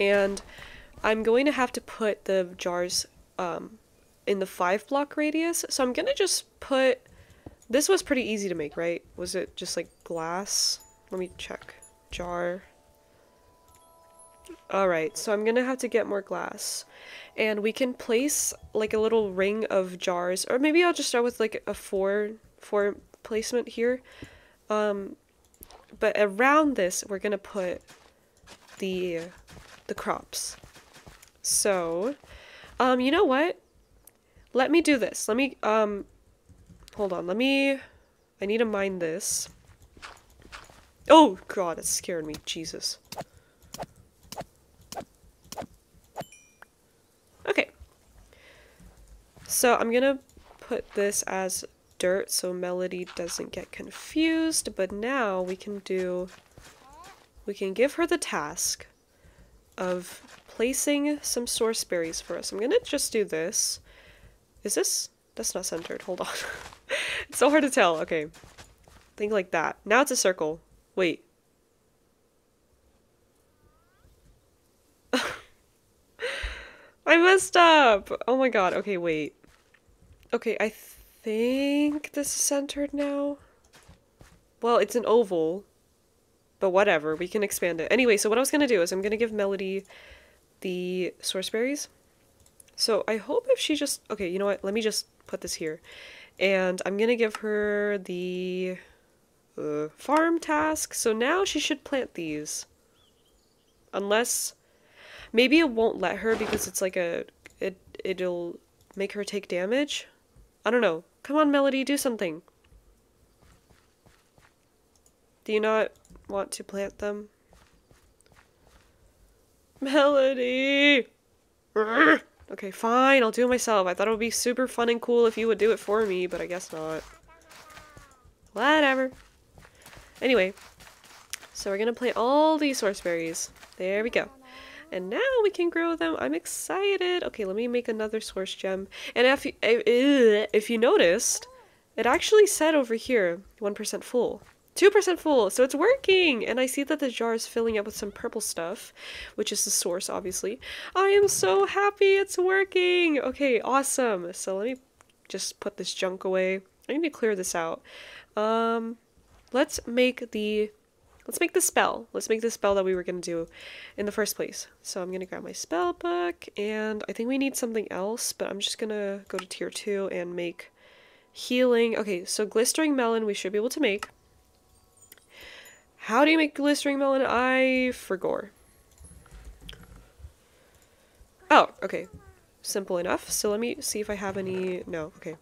And I'm going to have to put the jars um, in the five block radius. So I'm going to just put... This was pretty easy to make, right? Was it just like glass? Let me check. Jar. Alright, so I'm going to have to get more glass. And we can place like a little ring of jars. Or maybe I'll just start with like a four, four placement here. Um, but around this, we're going to put the, the crops. So, um, you know what? Let me do this. Let me, um, hold on. Let me, I need to mine this. Oh, God, it scared me. Jesus. Okay. So, I'm gonna put this as dirt so Melody doesn't get confused. But now we can do, we can give her the task of placing some source berries for us. I'm gonna just do this. Is this? That's not centered. Hold on. It's so hard to tell. Okay. Think like that. Now it's a circle. Wait. I messed up! Oh my god, okay, wait. Okay, I think this is centered now. Well, it's an oval. But whatever, we can expand it. Anyway, so what I was gonna do is I'm gonna give Melody the source berries. So I hope if she just... Okay, you know what? Let me just put this here. And I'm gonna give her the uh, farm task. So now she should plant these. Unless... Maybe it won't let her because it's like a... It, it'll make her take damage? I don't know. Come on, Melody, do something. Do you not... want to plant them? Melody! Okay, fine, I'll do it myself. I thought it would be super fun and cool if you would do it for me, but I guess not. Whatever. Anyway, so we're gonna plant all these source berries. There we go. And now we can grow them. I'm excited. Okay, let me make another source gem. And if you, if you noticed, it actually said over here, one percent full. two percent full, so it's working! And I see that the jar is filling up with some purple stuff, which is the source, obviously. I am so happy it's working! Okay, awesome. So let me just put this junk away. I need to clear this out. Um, let's make the... Let's make the spell. Let's make the spell that we were going to do in the first place. So I'm going to grab my spell book, and I think we need something else, but I'm just going to go to tier two and make healing. Okay, so Glistering Melon we should be able to make. How do you make Glistering Melon? I forgot. Oh, okay. Simple enough. So let me see if I have any... No, okay.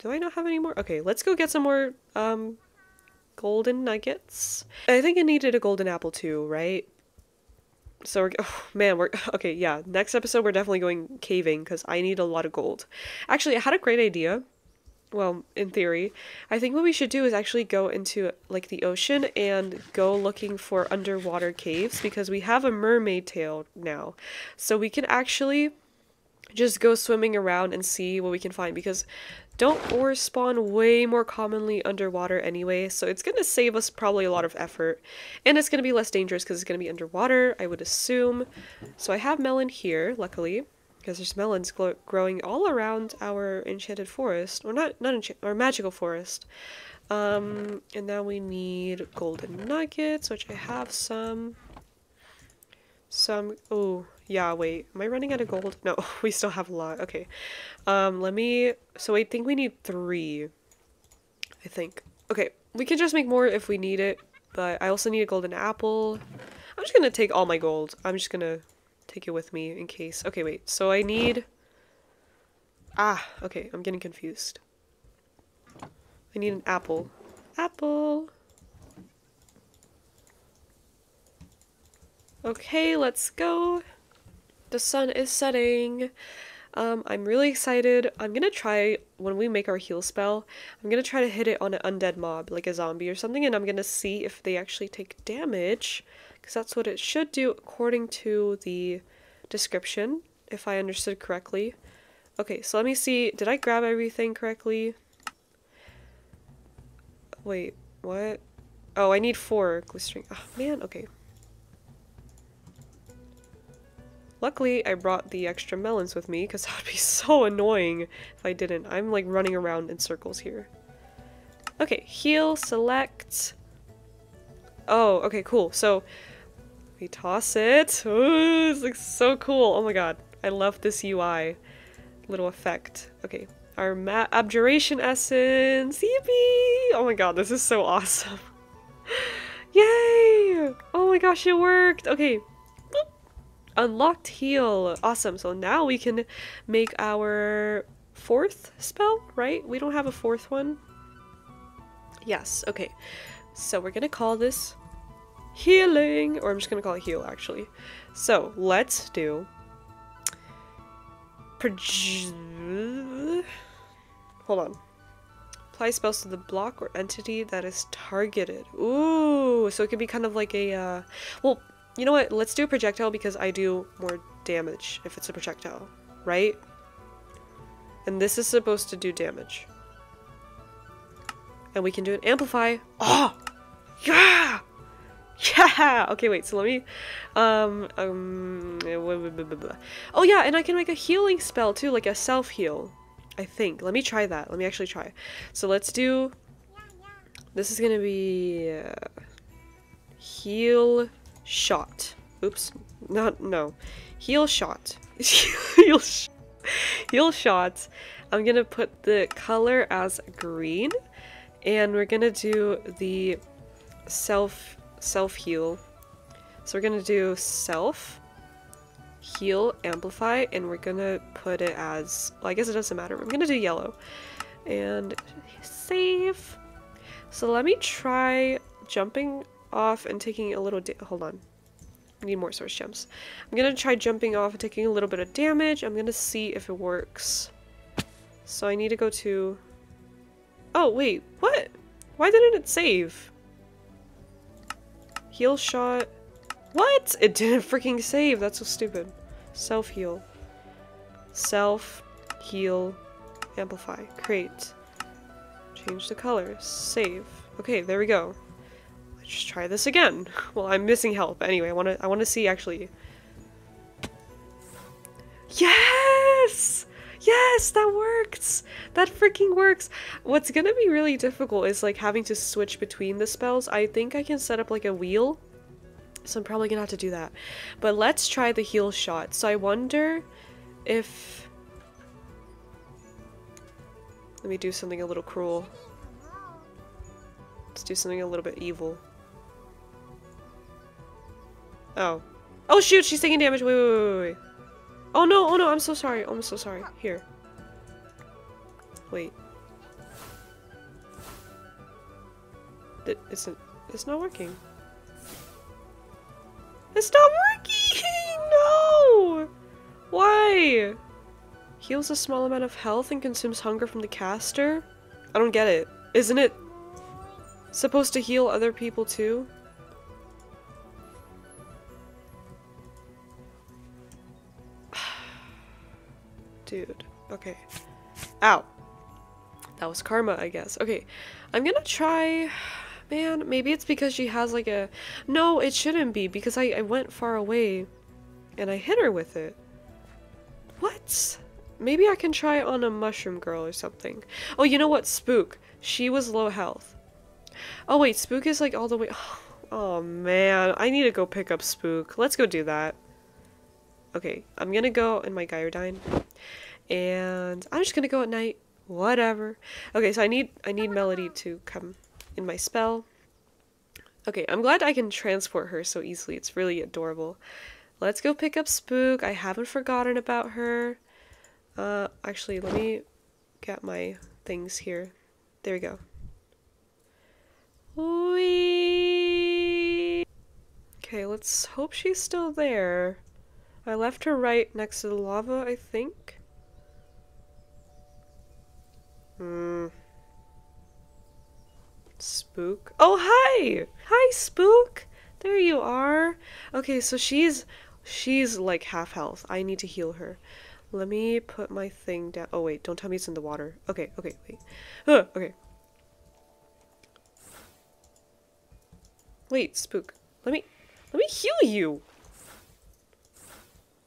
Do I not have any more? Okay, let's go get some more um, golden nuggets. I think it needed a golden apple too, right? So we're... Oh, man, we're... Okay, yeah. Next episode, we're definitely going caving because I need a lot of gold. Actually, I had a great idea. Well, in theory, I think what we should do is actually go into, like, the ocean and go looking for underwater caves because we have a mermaid tail now. So we can actually just go swimming around and see what we can find because don't ore spawn way more commonly underwater anyway. So it's going to save us probably a lot of effort. And it's going to be less dangerous because it's going to be underwater, I would assume. So I have melon here, luckily. Because there's melons growing all around our enchanted forest, or not, not encha our magical forest. Um, and now we need golden nuggets, which I have some. Some. Oh, yeah. Wait, am I running out of gold? No, we still have a lot. Okay. Um, let me. So I think we need three. I think. Okay, we can just make more if we need it. But I also need a golden apple. I'm just gonna take all my gold. I'm just gonna. Take it with me in case. Okay, wait. So I need... Ah, okay. I'm getting confused. I need an apple. Apple! Okay, let's go. The sun is setting. Um, I'm really excited. I'm gonna try, when we make our heal spell, I'm gonna try to hit it on an undead mob, like a zombie or something, and I'm gonna see if they actually take damage. Because that's what it should do according to the description, if I understood correctly. Okay, so let me see. Did I grab everything correctly? Wait, what? Oh, I need four glistering. Oh, man, okay. Luckily, I brought the extra melons with me, because that would be so annoying if I didn't. I'm, like, running around in circles here. Okay, heal, select. Oh, okay, cool. So... We toss it. Ooh, this looks so cool. Oh my god. I love this U I. Little effect. Okay. Our ma abjuration essence. Yippee! Oh my god, this is so awesome. Yay! Oh my gosh, it worked! Okay. Boop. Unlocked heal. Awesome. So now we can make our fourth spell, right? We don't have a fourth one. Yes, okay. So we're gonna call this... healing, or I'm just gonna call it heal actually. So let's do hold on apply spells to the block or entity that is targeted. Ooh, so it could be kind of like a uh well, you know what, let's do a projectile because I do more damage if it's a projectile, right? And this is supposed to do damage, and we can do an amplify. Oh yeah. Yeah. Okay, wait, so let me um um oh yeah, and I can make a healing spell too, like a self heal, I think. Let me try that. Let me actually try. So let's do, this is gonna be uh, heal shot. Oops, not no, heal shot. heal, sh heal shot. I'm gonna put the color as green, and we're gonna do the self self heal. So we're gonna do self heal amplify, and we're gonna put it as, well, I guess it doesn't matter. I'm gonna do yellow, and save. So let me try jumping off and taking a little da- hold on. I need more source gems. I'm gonna try jumping off and taking a little bit of damage. I'm gonna see if it works. So I need to go to... Oh, wait, what? Why didn't it save? Heal shot. What? It didn't freaking save. That's so stupid. Self heal. Self heal. Amplify. Create. Change the color. Save. Okay, there we go. Let's just try this again. Well, I'm missing help. Anyway, I want to I want to see actually. Yes! Yes, that works! That freaking works! What's gonna be really difficult is like having to switch between the spells. I think I can set up like a wheel, so I'm probably gonna have to do that. But let's try the heal shot. So I wonder if... Let me do something a little cruel. Let's do something a little bit evil. Oh. Oh shoot, she's taking damage. Wait, wait, wait, wait. Oh no, oh no, I'm so sorry. Oh, I'm so sorry. Here. Wait. It isn't, it's not working. It's not working! No! Why? Heals a small amount of health and consumes hunger from the caster? I don't get it. Isn't it supposed to heal other people too? Dude. Okay. Ow. That was karma, I guess. Okay. I'm gonna try... Man, maybe it's because she has like a... No, it shouldn't be because I, I went far away and I hit her with it. What? Maybe I can try on a mushroom girl or something. Oh, you know what? Spook. She was low health. Oh, wait. Spook is like all the way... Oh, man. I need to go pick up Spook. Let's go do that. Okay. I'm gonna go in my Gyrodyne. And I'm just gonna go at night. Whatever. Okay, so I need, I need Melody to come in my spell. Okay, I'm glad I can transport her so easily. It's really adorable. Let's go pick up Spook. I haven't forgotten about her. Uh, actually, let me get my things here. There we go. Whee! Okay, let's hope she's still there. I left her right next to the lava, I think. Hmm. Spook. Oh, hi! Hi, Spook! There you are. Okay, so she's, she's like half health. I need to heal her. Let me put my thing down. Oh, wait. Don't tell me it's in the water. Okay, okay, wait. Uh, okay. Wait, Spook. Let me... Let me heal you!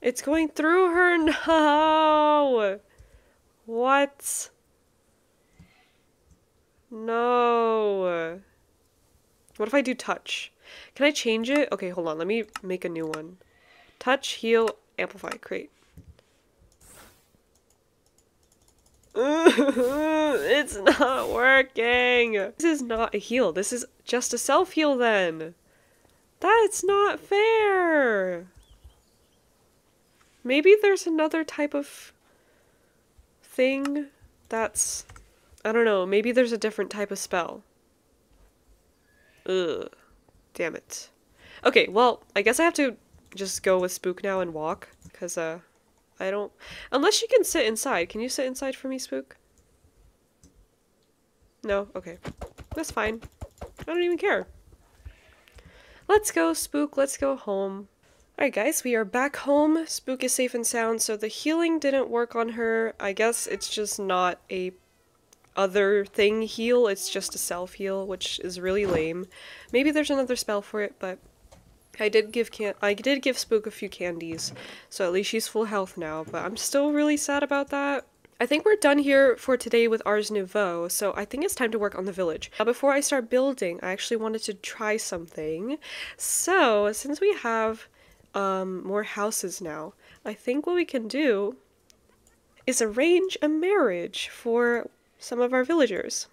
It's going through her now! What? No. What if I do touch? Can I change it? Okay, hold on. Let me make a new one. Touch, heal, amplify, create. It's not working. This is not a heal. This is just a self-heal then. That's not fair. Maybe there's another type of thing that's... I don't know. Maybe there's a different type of spell. Ugh. Damn it. Okay, well, I guess I have to just go with Spook now and walk. Because, uh... I don't... Unless you can sit inside. Can you sit inside for me, Spook? No? Okay. That's fine. I don't even care. Let's go, Spook. Let's go home. Alright, guys. We are back home. Spook is safe and sound, so the healing didn't work on her. I guess it's just not a other thing heal. It's just a self-heal, which is really lame. Maybe there's another spell for it, but I did give can I did give Spook a few candies, so at least she's full health now, but I'm still really sad about that. I think we're done here for today with Ars Nouveau, so I think it's time to work on the village. Now, before I start building, I actually wanted to try something. So, since we have um, more houses now, I think what we can do is arrange a marriage for some of our villagers.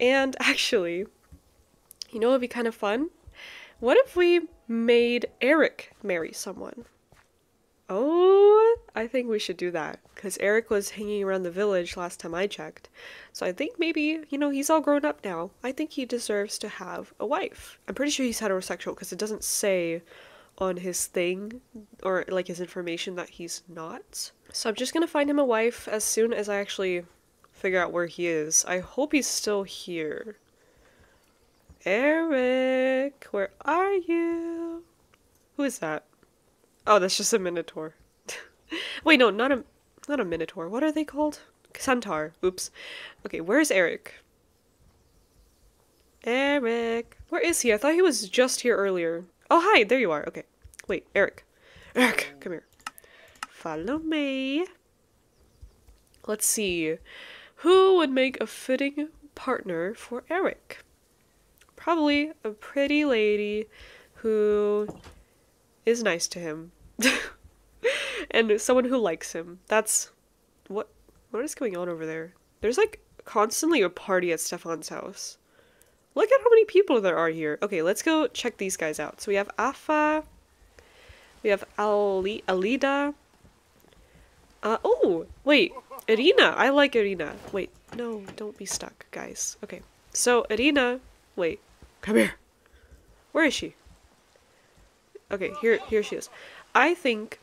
And actually, you know what would be kind of fun? What if we made Eric marry someone? Oh, I think we should do that, because Eric was hanging around the village last time I checked. So I think maybe, you know, he's all grown up now. I think he deserves to have a wife. I'm pretty sure he's heterosexual, because it doesn't say on his thing, or like his information, that he's not. So I'm just going to find him a wife as soon as I actually figure out where he is. I hope he's still here. Eric, where are you? Who is that? Oh, that's just a minotaur. Wait, no, not a not a minotaur. What are they called? Centaur. Oops. Okay, where's Eric? Eric. Where is he? I thought he was just here earlier. Oh, hi, there you are. Okay. Wait, Eric. Eric, come here. Follow me. Let's see. Who would make a fitting partner for Eric? Probably a pretty lady who is nice to him. And someone who likes him. That's what what is going on over there? There's like constantly a party at Stefan's house. Look at how many people there are here. Okay, let's go check these guys out. So we have Afa. We have Ali Alida. Uh oh, wait. Irina. I like Irina. Wait, no, don't be stuck, guys. Okay. So Irina, wait. Come here. Where is she? Okay, here here she is. I think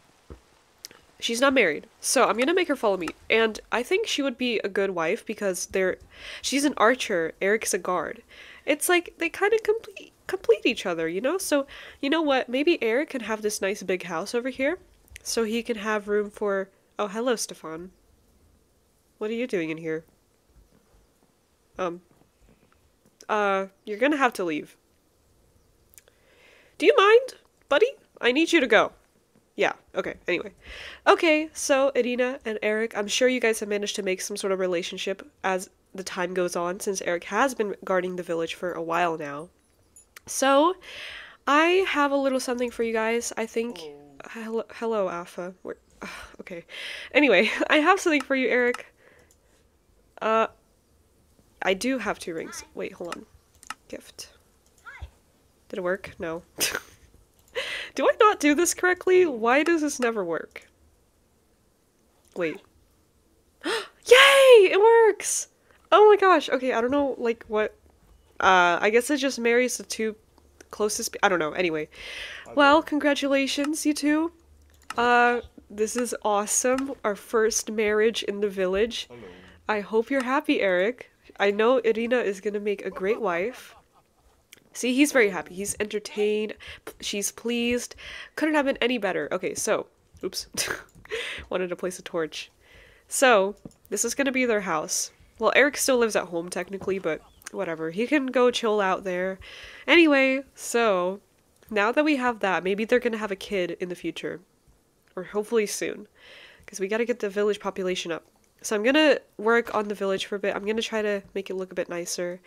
she's not married, so I'm gonna make her follow me. And I think she would be a good wife because they're she's an archer, Eric's a guard. It's like they kind of complete complete each other, you know? So, you know what? Maybe Eric can have this nice big house over here so he can have room for... Oh, hello, Stefan. What are you doing in here? Um... Uh, you're gonna have to leave. Do you mind, buddy? I need you to go. Yeah, okay, anyway. Okay, so Irina and Eric, I'm sure you guys have managed to make some sort of relationship as the time goes on, since Eric has been guarding the village for a while now. So, I have a little something for you guys. I think... Hello, hello Afa. We're... Okay. Anyway, I have something for you, Eric. Uh... I do have two rings. Wait, hold on. Gift. Did it work? No. Do I not do this correctly? Why does this never work? Wait. Yay! It works! Oh my gosh. Okay, I don't know, like, what... Uh, I guess it just marries the two closest... I don't know. Anyway. Well, congratulations, you two. Uh, this is awesome. Our first marriage in the village. Hello. I hope you're happy, Eric. I know Irina is going to make a great wife. See, he's very happy. He's entertained. She's pleased. Couldn't have been any better. Okay, so... Oops. Wanted to place a torch. So, this is going to be their house. Well, Eric still lives at home, technically, but whatever. He can go chill out there. Anyway, so... Now that we have that, maybe they're going to have a kid in the future. Or hopefully soon. Because we got to get the village population up. So I'm going to work on the village for a bit. I'm going to try to make it look a bit nicer.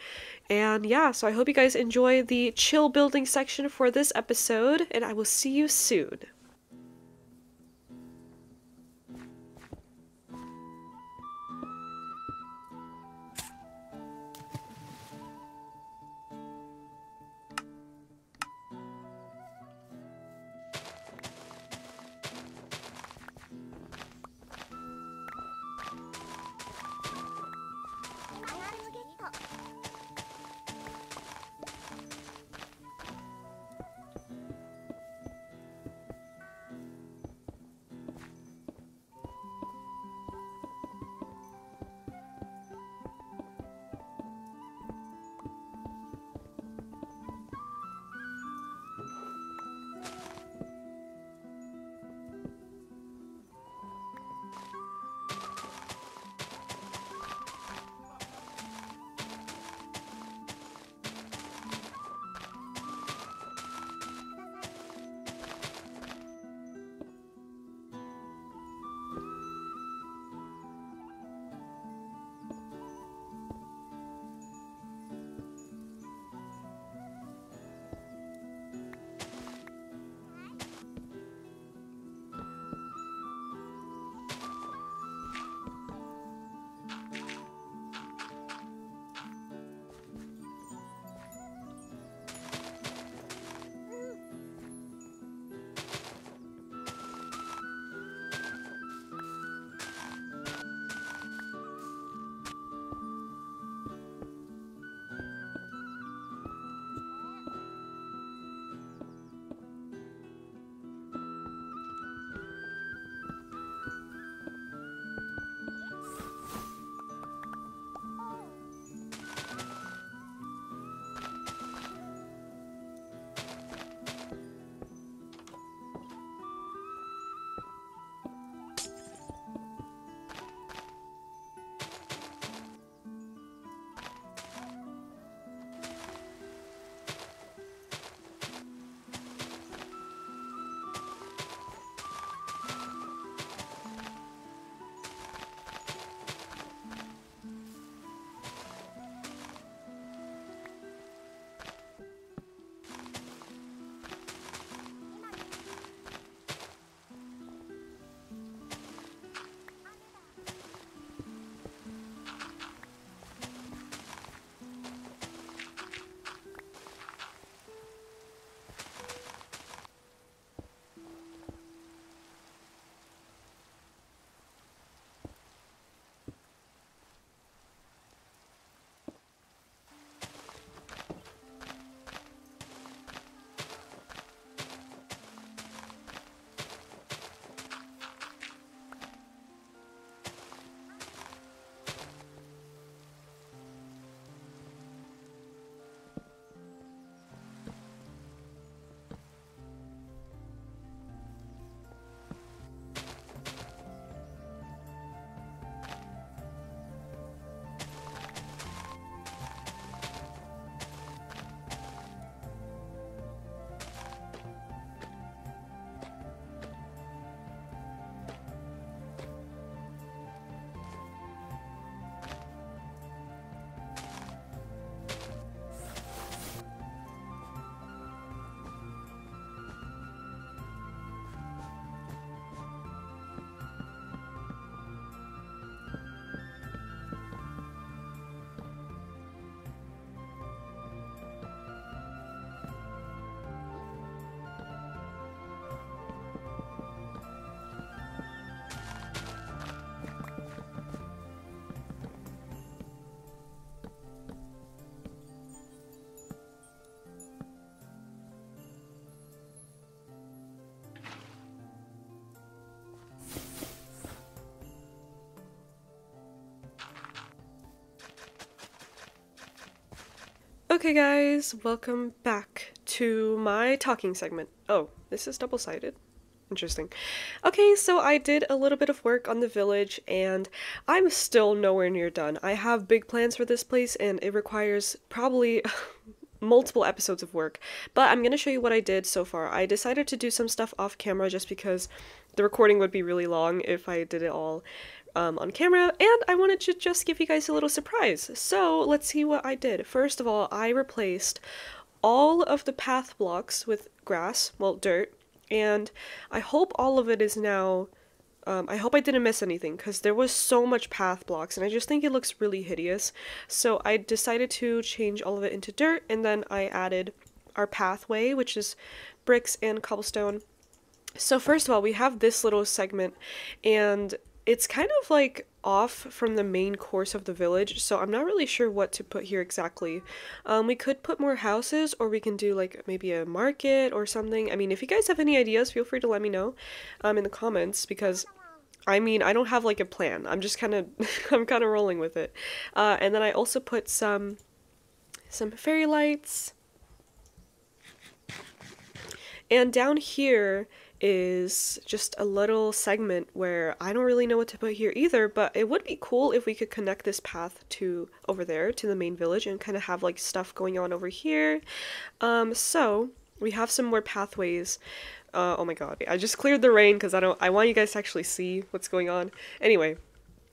And yeah, so I hope you guys enjoy the chill building section for this episode, and I will see you soon. Okay guys, welcome back to my talking segment. Oh, this is double-sided. Interesting. Okay, so I did a little bit of work on the village and I'm still nowhere near done. I have big plans for this place and it requires probably multiple episodes of work, but I'm going to show you what I did so far. I decided to do some stuff off camera just because the recording would be really long if I did it all um, on camera, and I wanted to just give you guys a little surprise. So let's see what I did. First of all, I replaced all of the path blocks with grass, well, dirt, and I hope all of it is now, um, I hope I didn't miss anything because there was so much path blocks and I just think it looks really hideous. So I decided to change all of it into dirt, and then I added our pathway, which is bricks and cobblestone. So first of all, we have this little segment and it's kind of like off from the main course of the village, so I'm not really sure what to put here exactly. Um, we could put more houses, or we can do like maybe a market or something. I mean, if you guys have any ideas, feel free to let me know um, in the comments, because I mean, I don't have like a plan. I'm just kind of, I'm kind of rolling with it. Uh, and then I also put some, some fairy lights. And down here is just a little segment where I don't really know what to put here either, but it would be cool if we could connect this path to over there to the main village and kind of have like stuff going on over here. Um, so we have some more pathways. Uh, oh my god, I just cleared the rain because I don't I want you guys to actually see what's going on. Anyway,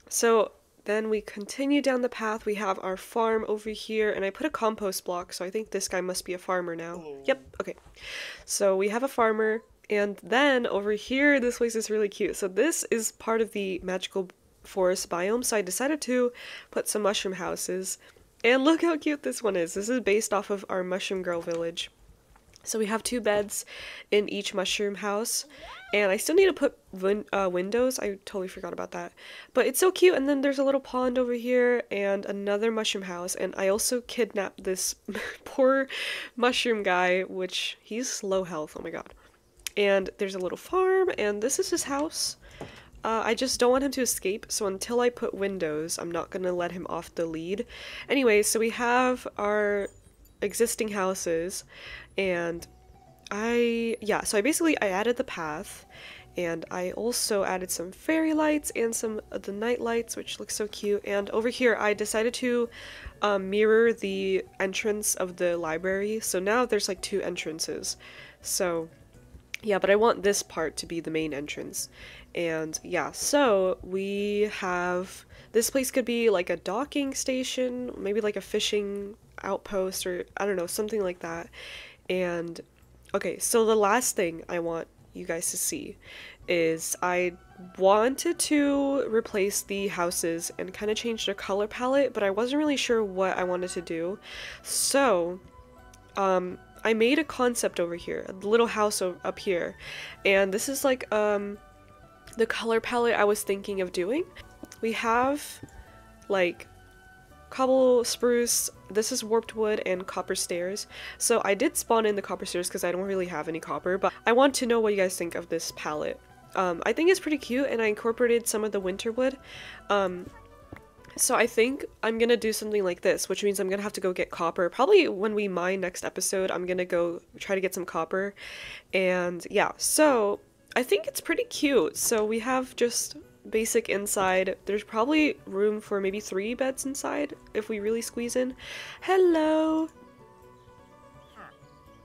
so then we continue down the path. We have our farm over here, and I put a compost block, so I think this guy must be a farmer now. Oh. Yep, okay. So we have a farmer, and then over here, this place is really cute. So this is part of the magical forest biome, so I decided to put some mushroom houses. And look how cute this one is. This is based off of our mushroom girl village. So we have two beds in each mushroom house, and I still need to put win uh, windows. I totally forgot about that, but it's so cute. And then there's a little pond over here and another mushroom house, and I also kidnapped this poor mushroom guy, which he's low health, oh my god. And there's a little farm, and this is his house. Uh, I just don't want him to escape, so until I put windows, I'm not gonna let him off the lead. Anyway, so we have our existing houses, and I yeah so I basically I added the path, and I also added some fairy lights and some of the night lights, which looks so cute. And over here I decided to um, mirror the entrance of the library, so now there's like two entrances. So yeah, but I want this part to be the main entrance. And yeah, so we have this place could be like a docking station, maybe like a fishing outpost, or I don't know, something like that. And okay, so the last thing I want you guys to see is I wanted to replace the houses and kind of change their color palette, but I wasn't really sure what I wanted to do. So um I made a concept over here, a little house up here, and this is like um the color palette I was thinking of doing. We have like cobble, spruce, this is warped wood, and copper stairs. So I did spawn in the copper stairs because I don't really have any copper, but I want to know what you guys think of this palette. Um, I think it's pretty cute, and I incorporated some of the winter wood. Um, so I think I'm gonna do something like this, which means I'm gonna have to go get copper. Probably when we mine next episode, I'm gonna go try to get some copper. And yeah, so I think it's pretty cute. So we have just basic inside. There's probably room for maybe three beds inside if we really squeeze in. Hello.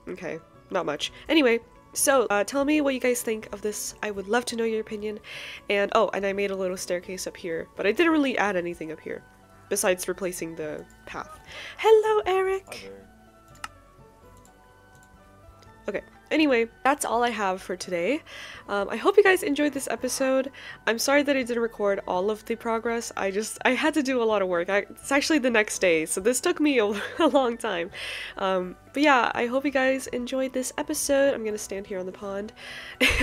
Okay, not much. Anyway, so uh, tell me what you guys think of this. I would love to know your opinion. And oh, and I made a little staircase up here, but I didn't really add anything up here besides replacing the path. Hello, Eric. Okay. Anyway, that's all I have for today. Um, I hope you guys enjoyed this episode. I'm sorry that I didn't record all of the progress. I just, I had to do a lot of work. I, it's actually the next day, so this took me a, a long time. Um, but yeah, I hope you guys enjoyed this episode. I'm gonna stand here on the pond.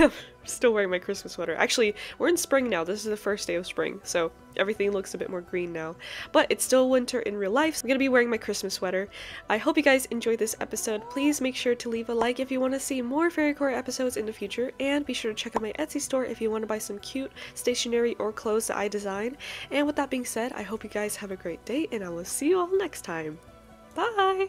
I'm still wearing my Christmas sweater. Actually, we're in spring now. This is the first day of spring, so everything looks a bit more green now. But it's still winter in real life, so I'm gonna be wearing my Christmas sweater. I hope you guys enjoyed this episode. Please make sure to leave a like if you want to see more Fairycore episodes in the future, and be sure to check out my Etsy store if you want to buy some cute stationery or clothes that I design. And with that being said, I hope you guys have a great day, and I will see you all next time. Bye!